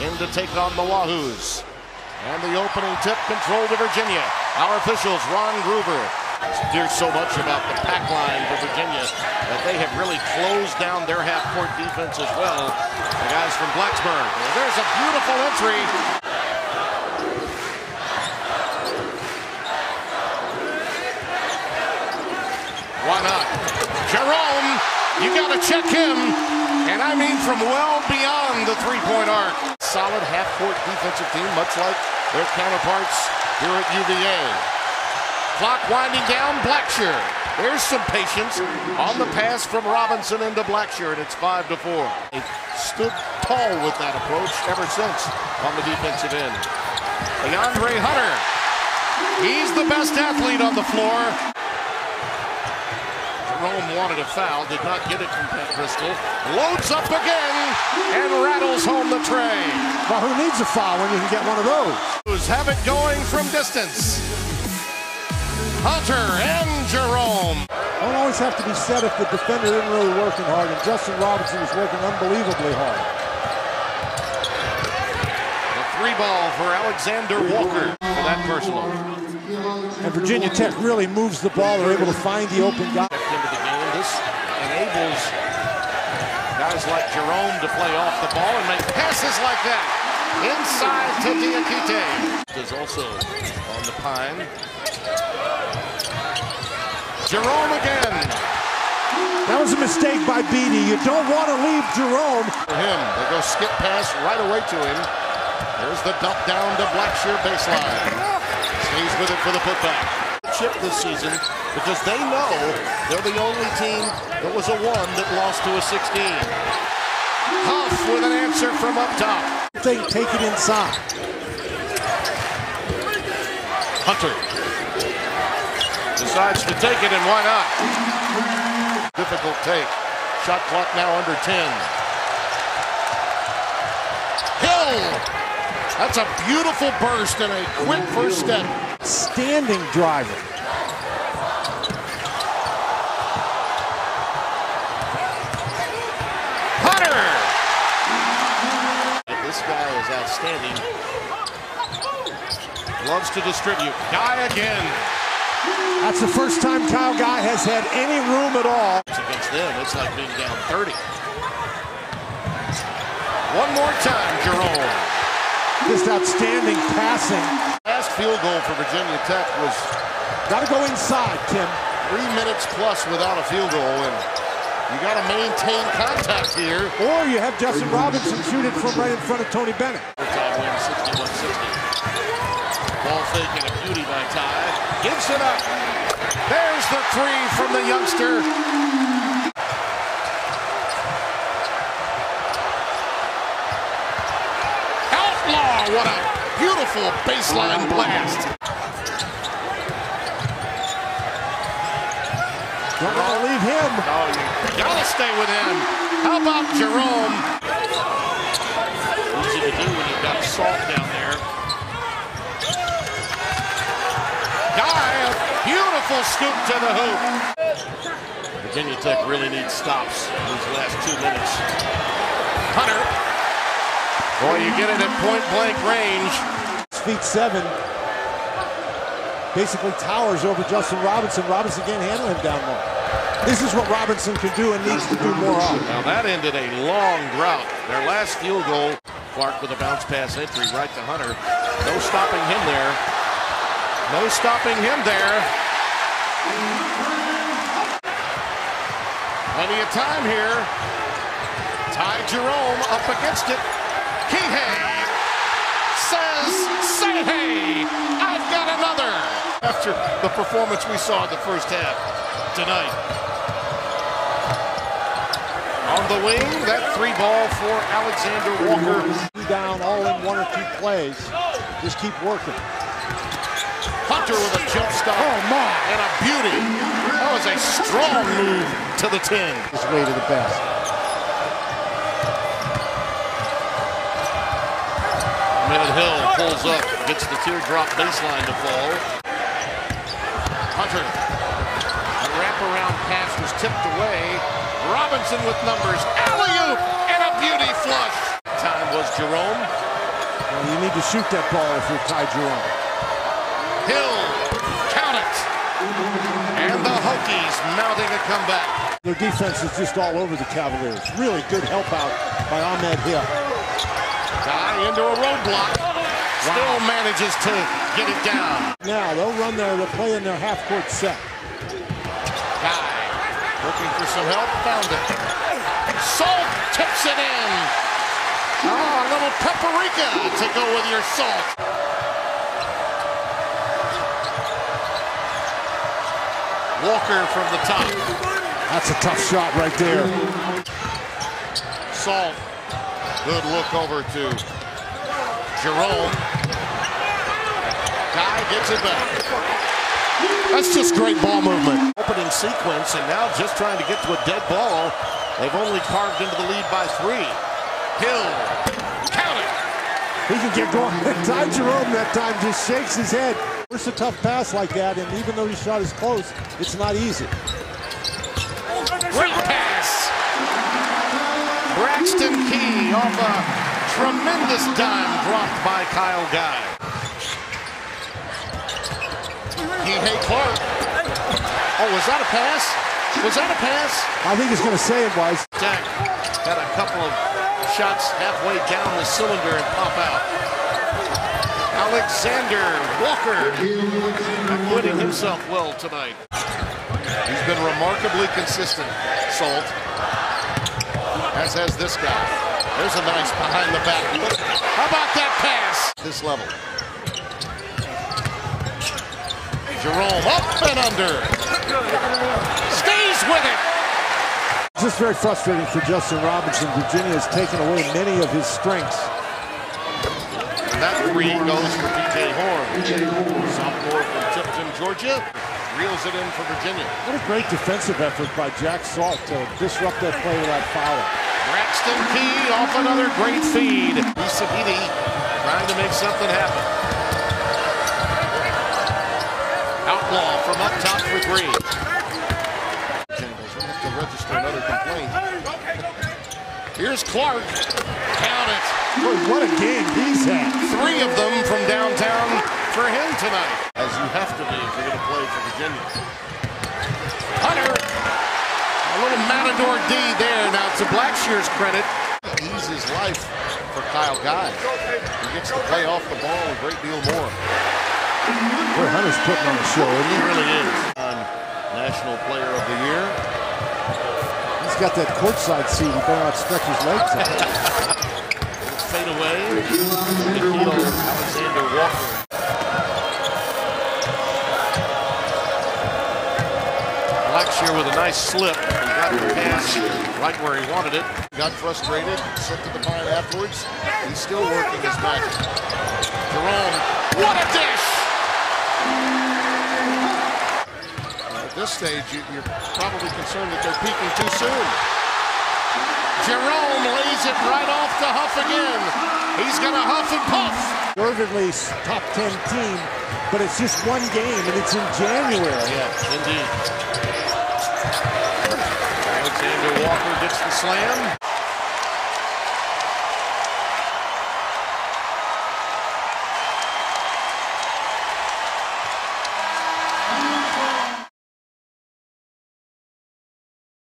in to take on the Wahoos. And the opening tip controlled to Virginia. Our officials, Ron Gruber, hears so much about the pack line for Virginia that they have really closed down their half-court defense as well. The guys from Blacksburg. And there's a beautiful entry. Why not? Jerome, you got to check him. And I mean from well beyond the three-point arc. Solid half-court defensive team, much like their counterparts here at UVA. Clock winding down, Blackshear. There's some patience on the pass from Robinson into Blackshear, and it's 5-4. They stood tall with that approach ever since on the defensive end. De'Andre Hunter, he's the best athlete on the floor. Jerome wanted a foul, did not get it from Pat Bristol. Loads up again and rattles home the tray. Well, who needs a foul when you can get one of those? Who's have it going from distance. Hunter and Jerome. Don't always have to be said if the defender isn't really working hard, and Justin Robinson is working unbelievably hard. The three ball for Alexander Walker for that personal. And Virginia Tech really moves the ball. They're able to find the open guy. Into the game. This enables guys like Jerome to play off the ball and make passes like that. Inside to Diakite. Is also on the pine. Jerome again. That was a mistake by Beattie. You don't want to leave Jerome. For him, they go skip pass right away to him. There's the dump down to Blackshear baseline. Stays with it for the putback. Chip this season because they know they're the only team that was a 1 that lost to a 16. Huff with an answer from up top. They take it inside. Hunter decides to take it, and why not? Difficult take. Shot clock now under 10. Hill! That's a beautiful burst and a quick first step. Standing driver. Hunter! This guy is outstanding. Loves to distribute. Guy again. That's the first time Kyle Guy has had any room at all. Against them, it's like being down 30. One more time, Jerome. Just outstanding passing. Last field goal for Virginia Tech was... Got to go inside, Tim. 3 minutes plus without a field goal, and you got to maintain contact here. Or you have Justin Robinson shoot it from right in front of Tony Bennett. Overtime win, 61-60. Ball fake and a beauty by Ty. Gives it up. There's the three from the youngster. Outlaw, what a beautiful baseline blast. Don't want to leave him. Oh, you gotta stay with him. How about Jerome? Easy to do when you've got Salt down there. Beautiful scoop to the hoop. Virginia Tech really needs stops in these last 2 minutes. Hunter. Boy, you get it at point-blank range. 6'7". Basically towers over Justin Robinson. Robinson can't handle him down low. This is what Robinson can do and needs to do more of. Now that ended a long drought. Their last field goal. Clark with a bounce pass entry right to Hunter. No stopping him there. No stopping him there. Plenty of time here. Ty Jerome up against it. Kihei says, say hey, I've got another. After the performance we saw in the first half tonight. On the wing, that three ball for Alexander Walker. Down all in 1 or 2 plays. Just keep working. Hunter with a jump stop. Oh, my. And a beauty. That was a strong move to the 10. His way to the best. Ahmed Hill pulls up, gets the teardrop baseline to fall. Hunter. A wraparound pass was tipped away. Robinson with numbers. Alley-oop and a beauty flush. Time was Jerome. Well, you need to shoot that ball if you're Ty Jerome. Hill, count it. And the Hokies mounting a comeback. Their defense is just all over the Cavaliers. Really good help out by Ahmed Hill. Guy into a roadblock. Wow. Still manages to get it down. Now they'll run there. They'll play in their half-court set. Guy looking for some help. Found it. Salt tips it in. Oh, a little paprika to go with your salt. Walker from the top. That's a tough shot right there. Salt. Good look over to Jerome. Guy gets it back. That's just great ball movement. Opening sequence, and now just trying to get to a dead ball. They've only carved into the lead by 3. Hill, count it. He can get going. Ty Jerome that time just shakes his head. It's a tough pass like that, and even though his shot is close, it's not easy. Great pass. Braxton Key off a tremendous dime dropped by Kyle Guy. Kihei Clark. Oh, was that a pass? Was that a pass? I think he's going to say it was. Jack had a couple of shots halfway down the cylinder and pop out. Alexander Walker acquitting himself well tonight. He's been remarkably consistent, Salt, as has this guy. There's a nice behind the back. How about that pass? This level. Jerome up and under. Stays with it. It's just very frustrating for Justin Robinson. Virginia has taken away many of his strengths. And that three goes for DJ Horn. Sophomore from Tipton, Georgia, reels it in for Virginia. What a great defensive effort by Jack Salt to disrupt that play without fouling. Braxton Key off another great feed. Lisa Beattie trying to make something happen. Outlaw from up top for 3. Another complaint. Here's Clark. Count it. Boy, what a game he's had. 3 of them from downtown for him tonight. As you have to be if you're going to play for Virginia. Hunter. A little Matador D there. Now to Blackshear's credit. Eases life for Kyle Guy. He gets to play off the ball a great deal more. Boy, Hunter's putting on the show, isn't he? He really is. National Player of the Year. He's got that courtside seat. He better not stretch his legs out. Fade away. Alexander Walker. Blackshear with a nice slip. He got the pass right where he wanted it. Got frustrated. Sent to the fire afterwards. He's still working his magic. Jerome. What a dish! At this stage, you're probably concerned that they're peaking too soon. Jerome lays it right off to Huff again. He's going to huff and puff. Deservedly top 10 team, but it's just one game, and it's in January. Yeah, indeed. Alexander Walker gets the slam.